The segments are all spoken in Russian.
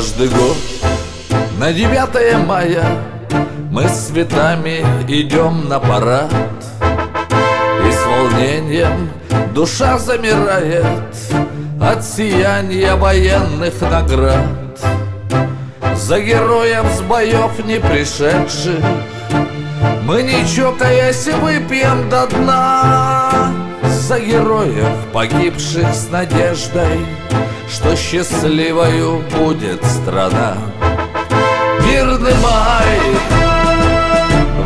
Каждый год на 9 мая мы с цветами идем на парад, и с волнением душа замирает от сияния военных наград. За героев с боев не пришедших мы, не чокаясь, выпьем до дна. За героев, погибших с надеждой, что счастливою будет страна. Мирный май,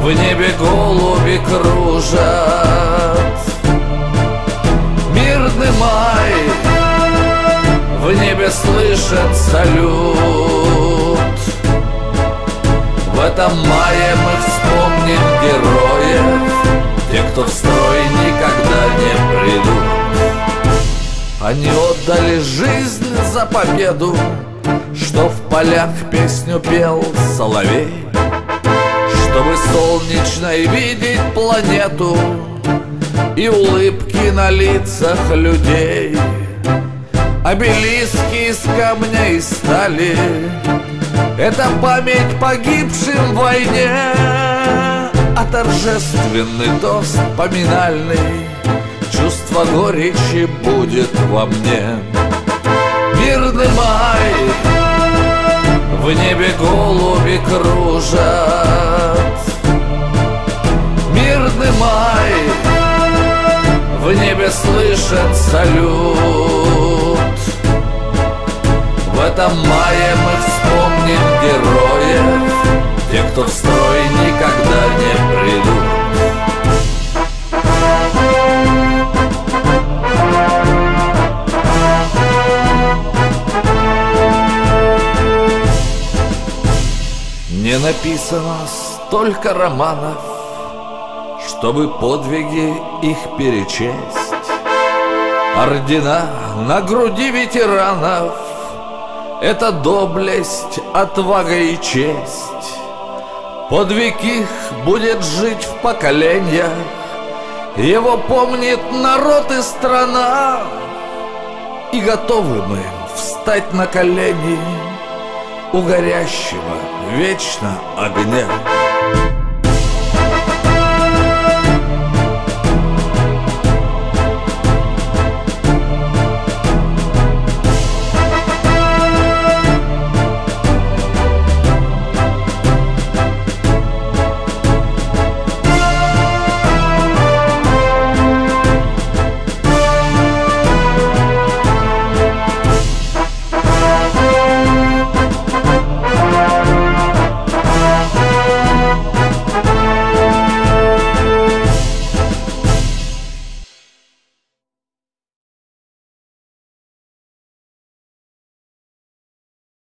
в небе голуби кружат. Мирный май, в небе слышат салют. В этом мае мы вспомним героев, те, кто в строй никогда не придут. Они отдали жизнь за победу, что в полях песню пел соловей, чтобы солнечной видеть планету и улыбки на лицах людей. Обелиски из камней стали — это память погибшим в войне. А торжественный тост поминальный, чувство горечи будет во мне. Мирный май, в небе голуби кружат. Мирный май, в небе слышат салют. В этом мае мы вспомним героев, те, кто в строй никогда не придут. Не написано столько романов, чтобы подвиги их перечесть. Ордена на груди ветеранов — это доблесть, отвага и честь. Подвиг их будет жить в поколениях, его помнит народ и страна. И готовы мы встать на колени у горящего вечно огня.